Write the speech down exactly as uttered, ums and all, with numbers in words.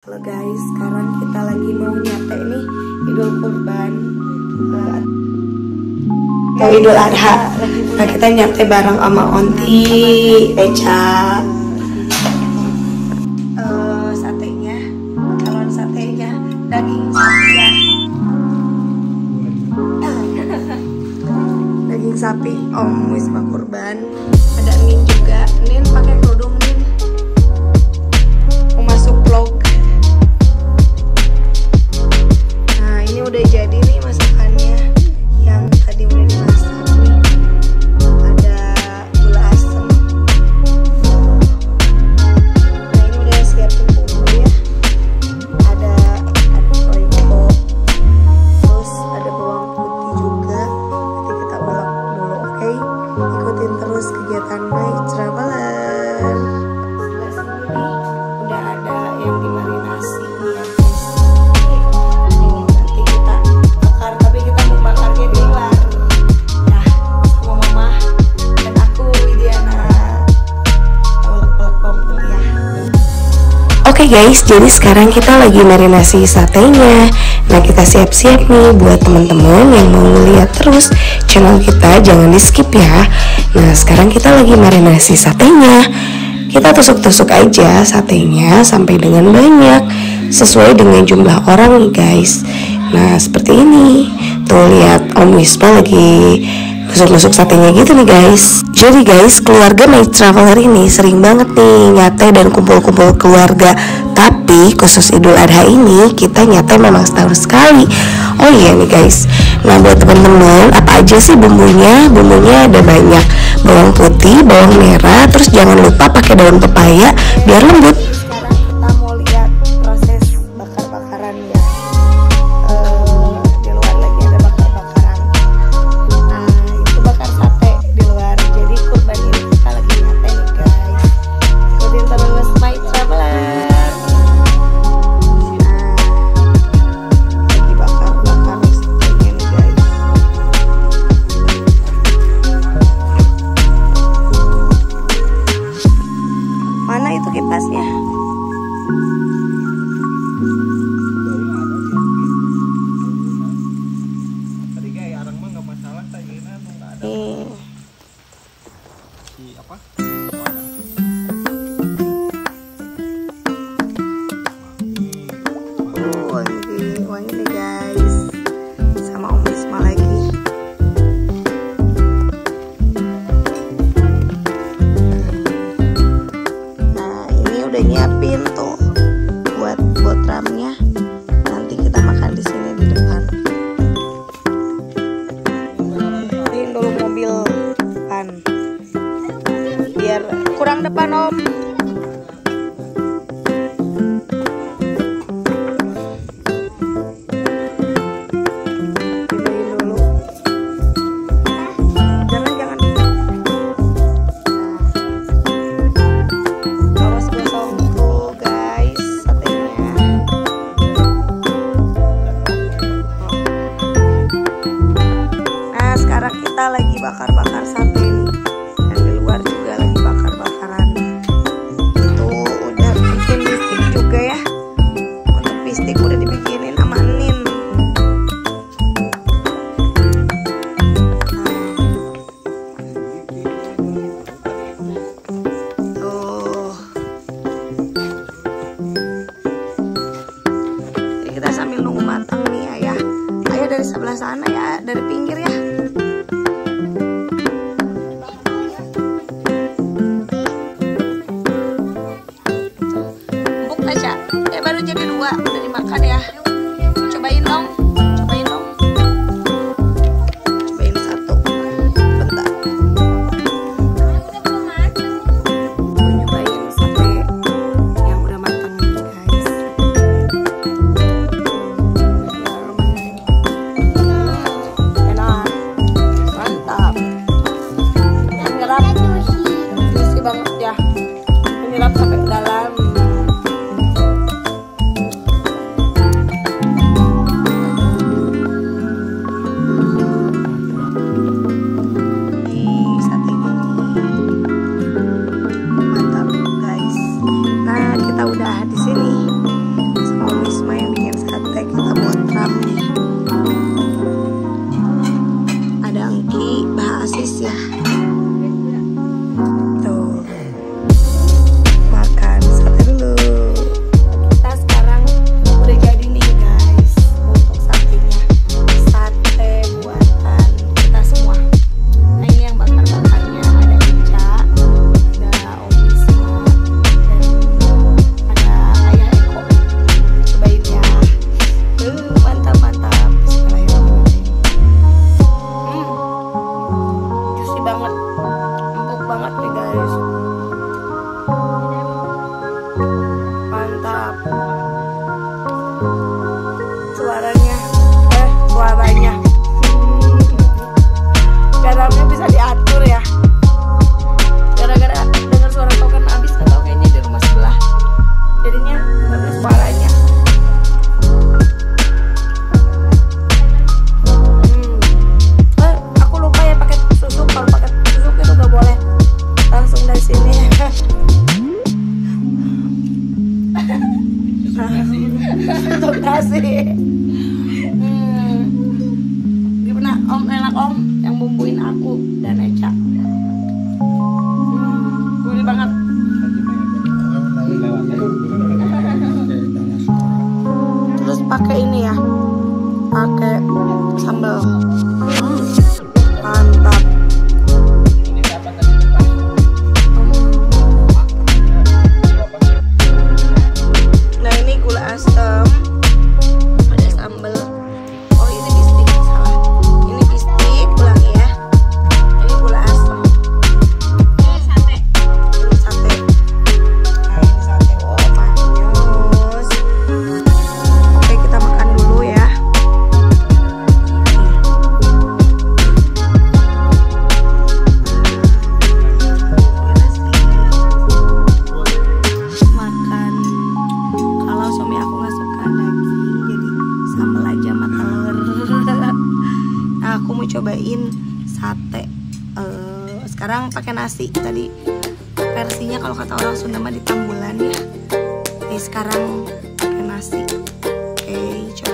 Halo guys, sekarang kita lagi mau nyampe nih Idul Kurban atau uh, Idul Adha. Nah, kita nyampe bareng sama Onti, Eca. Uh, satenya, calon satenya, daging sapi ya. Daging sapi, om wisma kurban. Ada Nin juga, Nin pakai kerudung Nin. Mau masuk vlog. Udah jadi nih masakannya yang tadi udah dimasak nih. Ada gula asem. Nah, ini udah siapin bumbu ya. Ada ada oiko, terus ada bawang putih juga. Nanti kita ulek dulu, oke? Okay? Ikutin terus kegiatan My Traveler. Sebelah sini nih udah ada yang dimarinasi ya. Oke okay guys, jadi sekarang kita lagi marinasi satenya. Nah, kita siap-siap nih buat teman-teman yang mau lihat terus channel kita, jangan di skip ya. Nah, sekarang kita lagi marinasi satenya. Kita tusuk-tusuk aja satenya sampai dengan banyak, sesuai dengan jumlah orang guys. Nah, seperti ini. Tuh lihat Om Wisma lagi tusuk-tusuk satenya gitu nih guys. Jadi guys, keluarga My Traveler ini sering banget nih nyate dan kumpul-kumpul keluarga. Tapi khusus Idul Adha ini kita nyate memang setahun sekali. Oh iya nih guys. Nah, buat temen-temen, apa aja sih bumbunya? Bumbunya ada banyak. Bawang putih, bawang merah, terus jangan lupa pakai daun pepaya biar lembut. Kurang depan om. Sebelah sana ya, dari pinggir ya. Empuk aja. Eh, baru jadi dua, udah dimakan ya. Cobain dong. Cobain dong. Cobain satu. Bentar. Cobain sate yang udah matang nih guys. Dalam Terima kasih. hmm. Gimana om, enak om yang bumbuin aku dan Eca. hmm. Gurih banget. Terus pakai ini ya, pakai sambal. hmm. Mantap. Cobain sate uh, sekarang pakai nasi. Tadi versinya kalau kata orang Sunda mah ditambulan ya. Ini sekarang pakai nasi. Oke, coba.